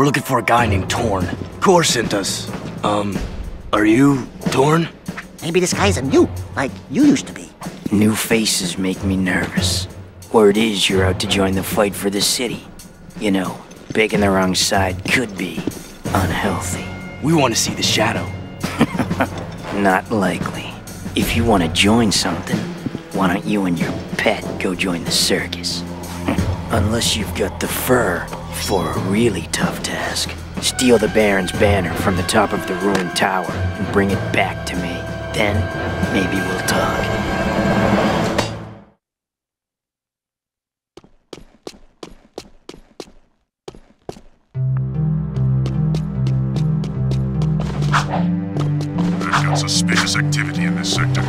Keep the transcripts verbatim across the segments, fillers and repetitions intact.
We're looking for a guy named Torn. Kor sent us. Um, are you Torn? Maybe this guy isn't you, like you used to be. New faces make me nervous. Word is you're out to join the fight for the city. You know, picking the wrong side could be unhealthy. We want to see the shadow. Not likely. If you want to join something, why don't you and your pet go join the circus? Unless you've got the fur for a really tough task. Steal the Baron's banner from the top of the ruined tower and bring it back to me. Then, maybe we'll talk. There's got suspicious activity in this sector.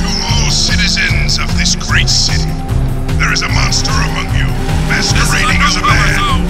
To all citizens of this great city, there is a monster among you, masquerading as a man.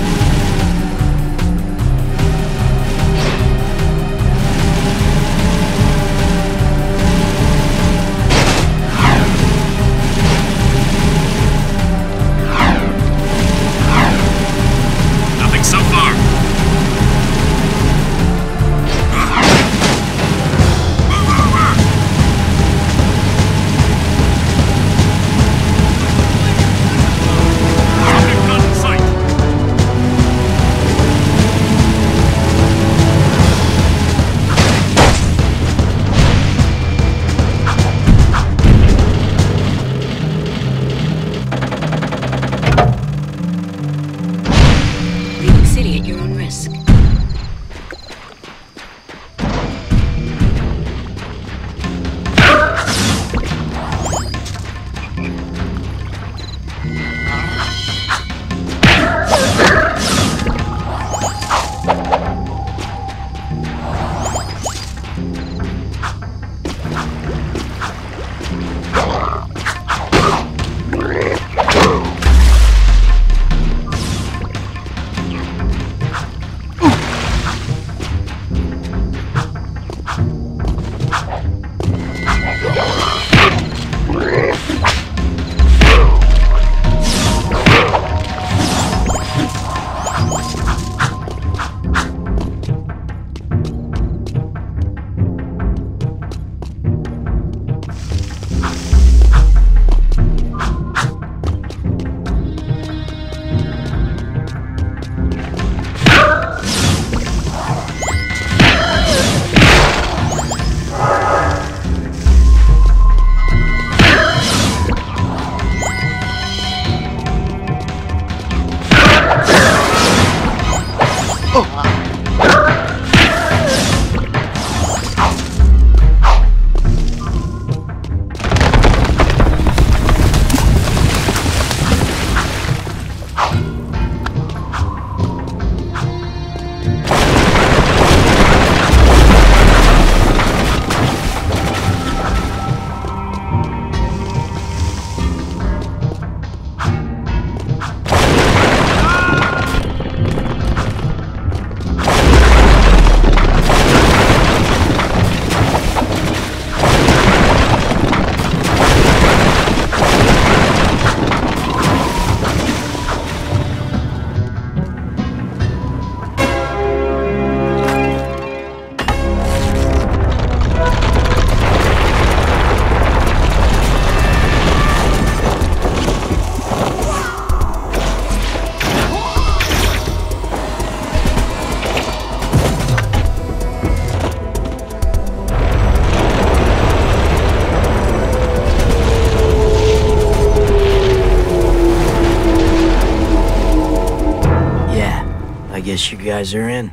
You guys are in.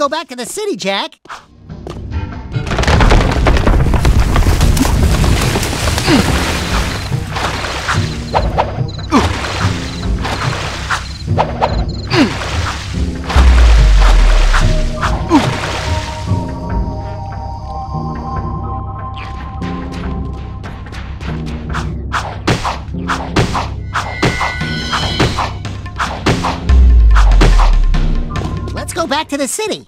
Go back to the city, Jack. go back to the city.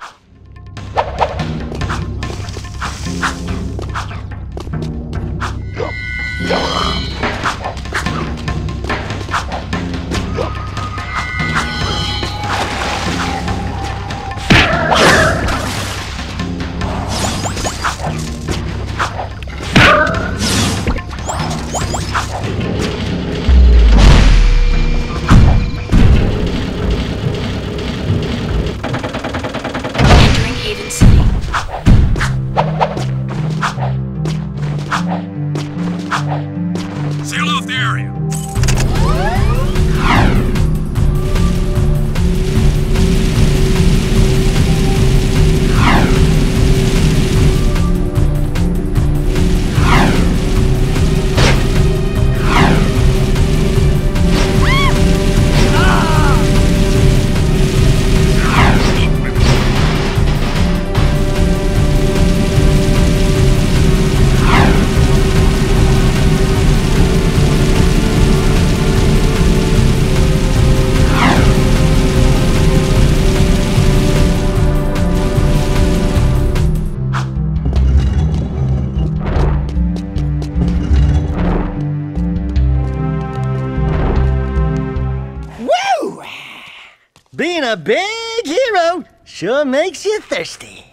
Being a big hero sure makes you thirsty.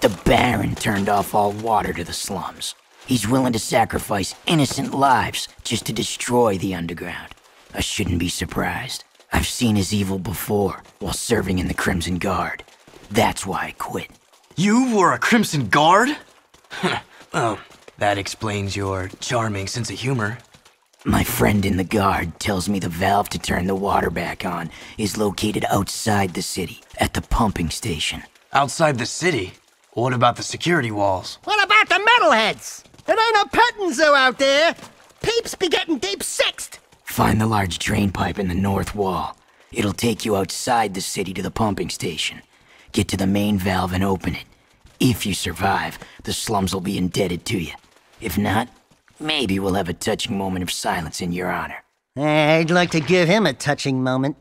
The Baron turned off all water to the slums. He's willing to sacrifice innocent lives just to destroy the underground. I shouldn't be surprised. I've seen his evil before while serving in the Krimzon Guard. That's why I quit. You were a Krimzon Guard? Oh. That explains your charming sense of humor. My friend in the guard tells me the valve to turn the water back on is located outside the city, at the pumping station. Outside the city? What about the security walls? What about the Metalheads? There ain't a Pattonzo out there. Peeps be getting deep sixed. Find the large drain pipe in the north wall. It'll take you outside the city to the pumping station. Get to the main valve and open it. If you survive, the slums will be indebted to you. If not, maybe we'll have a touching moment of silence in your honor. I'd like to give him a touching moment.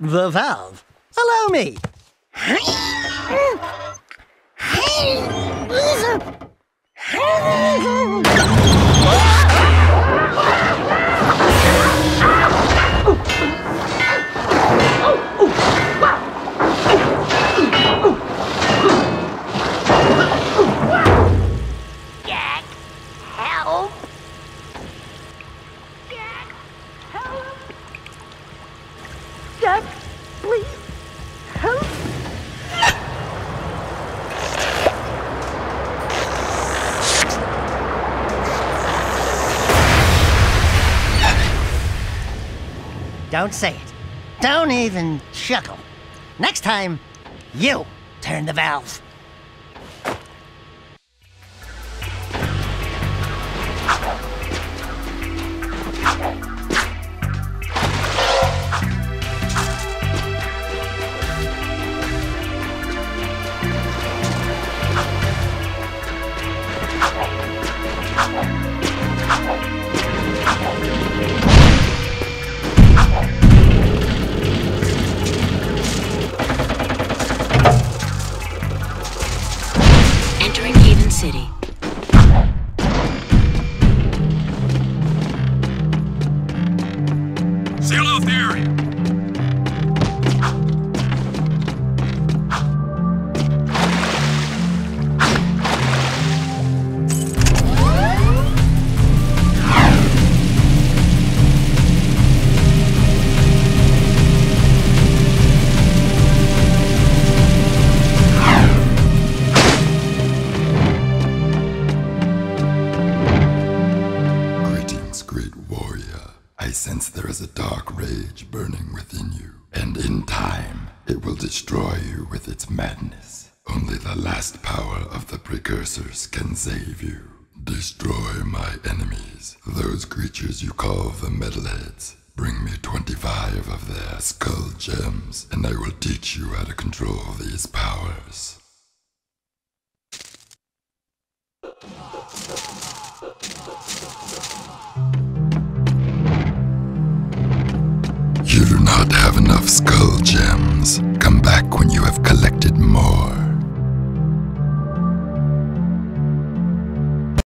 the valve. Allow me. Don't say it. Don't even chuckle. Next time, you turn the valve. Precursors can save you. Destroy my enemies, those creatures you call the Metalheads. Bring me twenty-five of their Skull Gems, and I will teach you how to control these powers. You do not have enough Skull Gems. Come back when you have collected more.